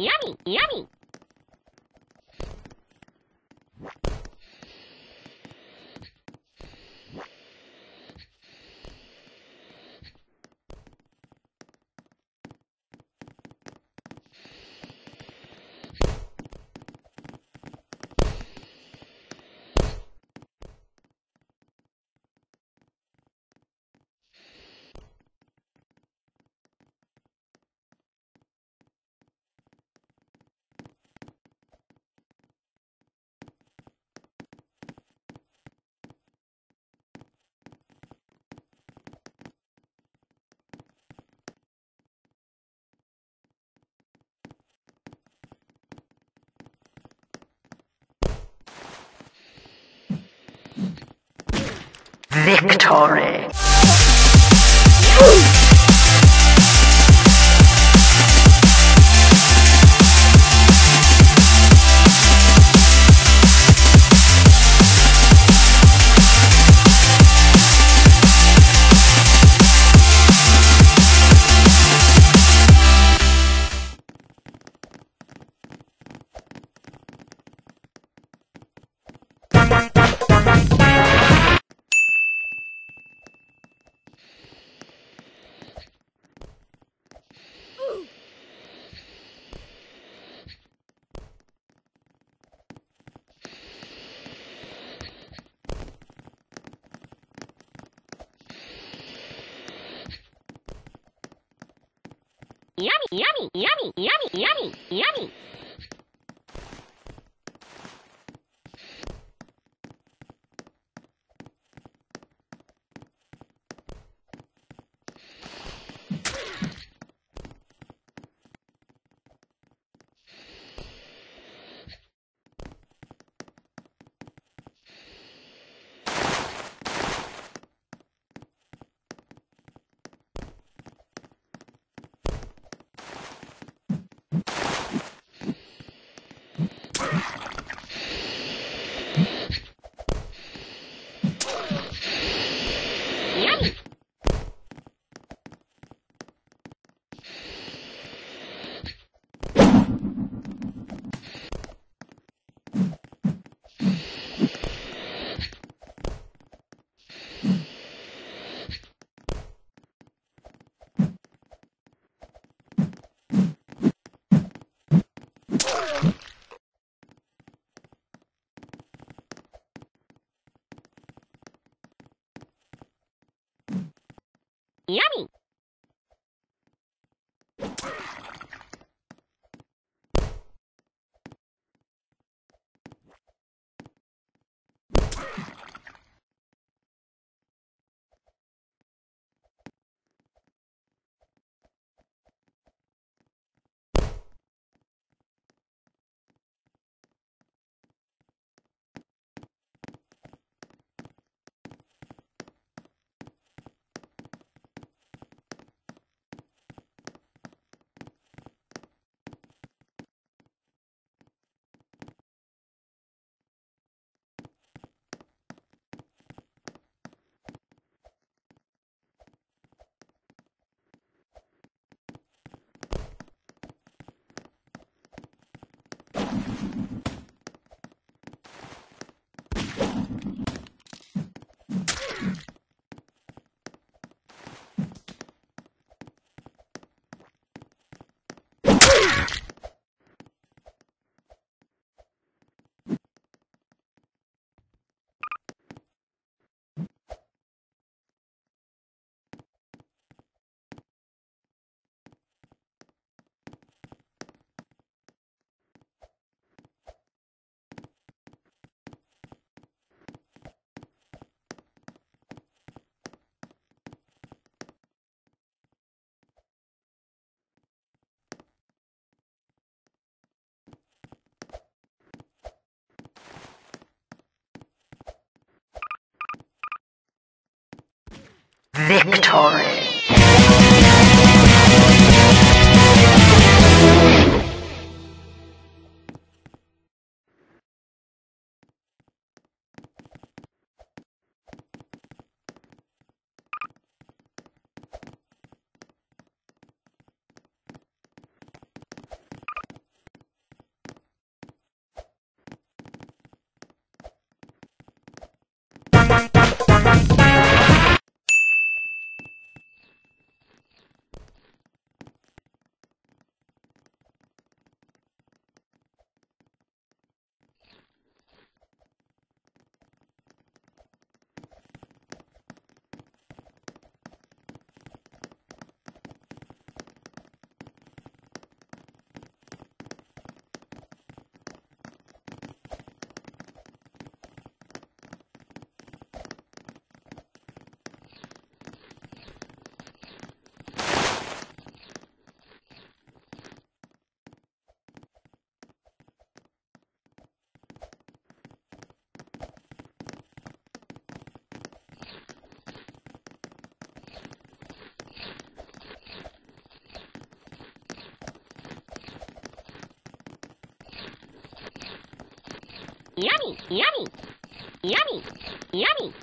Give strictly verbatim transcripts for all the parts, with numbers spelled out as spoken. Yummy, yummy. Victory! Yummy, yummy, yummy, yummy, yummy, yummy. Yummy! Victory! Yummy, yummy, yummy, yummy.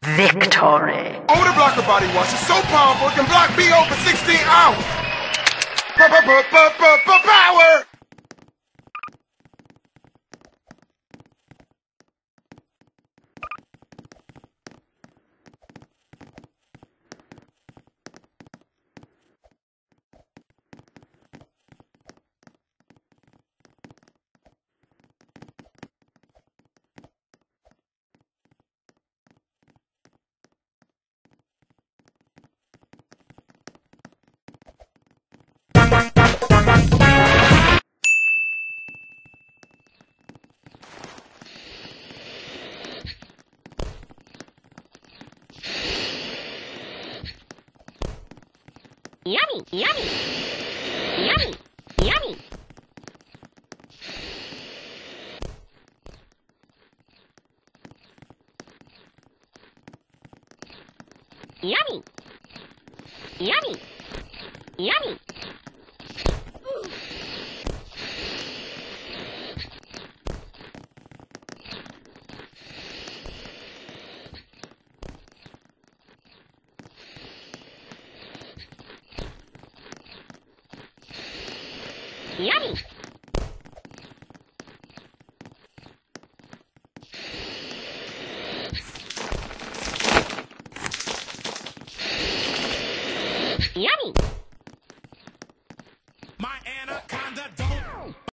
Victory. Victory. Older blocker body wash is so powerful it can block B O for sixteen hours. P-p-p-p-p-p-power! Yummy, yummy, yummy, yummy. Yummy, yummy, yummy. Yummy! Yummy!